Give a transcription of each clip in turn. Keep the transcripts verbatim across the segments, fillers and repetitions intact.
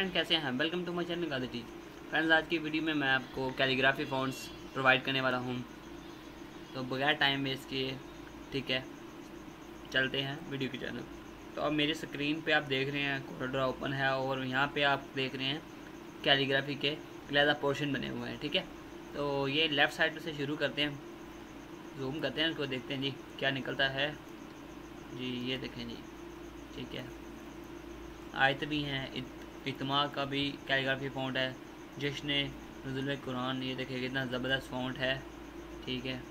Friend कैसे हैं, welcome to my channel गादी टीच। फ्रेंड्स आज की वीडियो में मैं आपको कैलीग्राफी फॉन्ट्स प्रोवाइड करने वाला हूं, तो बगैर टाइम वेस्ट किए ठीक है चलते हैं वीडियो की तरफ। तो अब मेरी स्क्रीन पे आप देख रहे हैं कोरल ड्रॉ ओपन है और यहाँ पे आप देख रहे हैं कैलीग्राफी के अलग-अलग पोर्शन बने हुए हैं ठीक है। तो ये लेफ़्ट साइड से शुरू करते हैं, जूम करते हैं, उसको देखते हैं जी क्या निकलता है जी। ये देखें जी ठीक है, आयत भी हैं, इतमा का भी कैलीग्राफी फॉन्ट है, जश्न नज़ुल कुरान, ये देखिए कितना ज़बरदस्त फॉन्ट है ठीक है।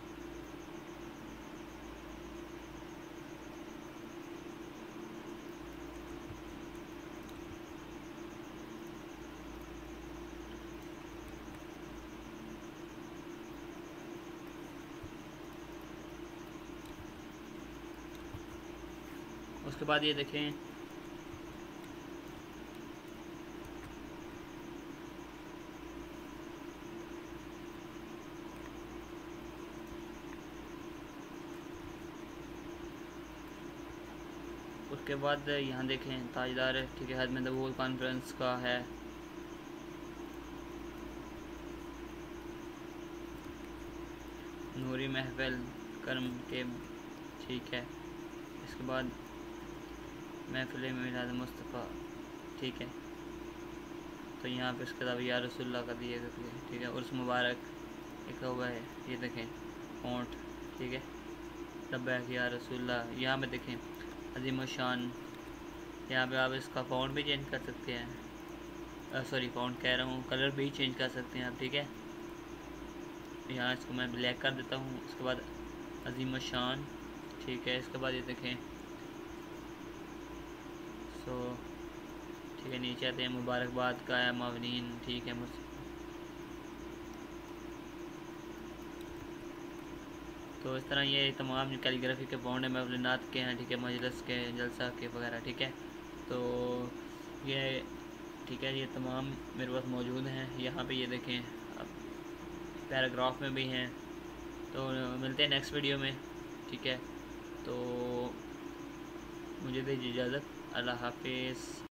उसके बाद ये देखें उसके बाद यहाँ देखें ताजदार ठीक है, हद में दबूर कॉन्फ्रेंस का है। नूरी महफिल कर्म के ठीक है, इसके बाद महफिल मिलाद मुस्तफ़ा ठीक है। तो यहाँ पे इसके अलावा या रसूलल्लाह का दिए ठीक है, उर्स मुबारक लिखा हुआ है, ये देखें फॉन्ट ठीक है, लब्बैक या रसूलल्लाह। यहाँ पे देखें अजीम शान, यहाँ पे आप इसका फॉन्ट भी चेंज कर सकते हैं, सॉरी फॉन्ट कह रहा हूँ, कलर भी चेंज कर सकते हैं आप ठीक है। यहाँ इसको मैं ब्लैक कर देता हूँ, उसके बाद अजीम शान ठीक है। इसके बाद ये देखें सो ठीक है, नीचे आते हैं मुबारकबाद का है, मावनीन ठीक है। तो इस तरह ये तमाम कैलीग्राफी के फॉन्ट हैं, महफिलनात के हैं ठीक है, मजलिस के, जलसा के वगैरह ठीक है। तो ये ठीक है, ये तमाम मेरे पास मौजूद हैं। यहाँ पे ये देखें अब पैराग्राफ में भी हैं। तो मिलते हैं नेक्स्ट वीडियो में ठीक है, तो मुझे दीजिए इजाज़त, अल्लाह हाफिज़।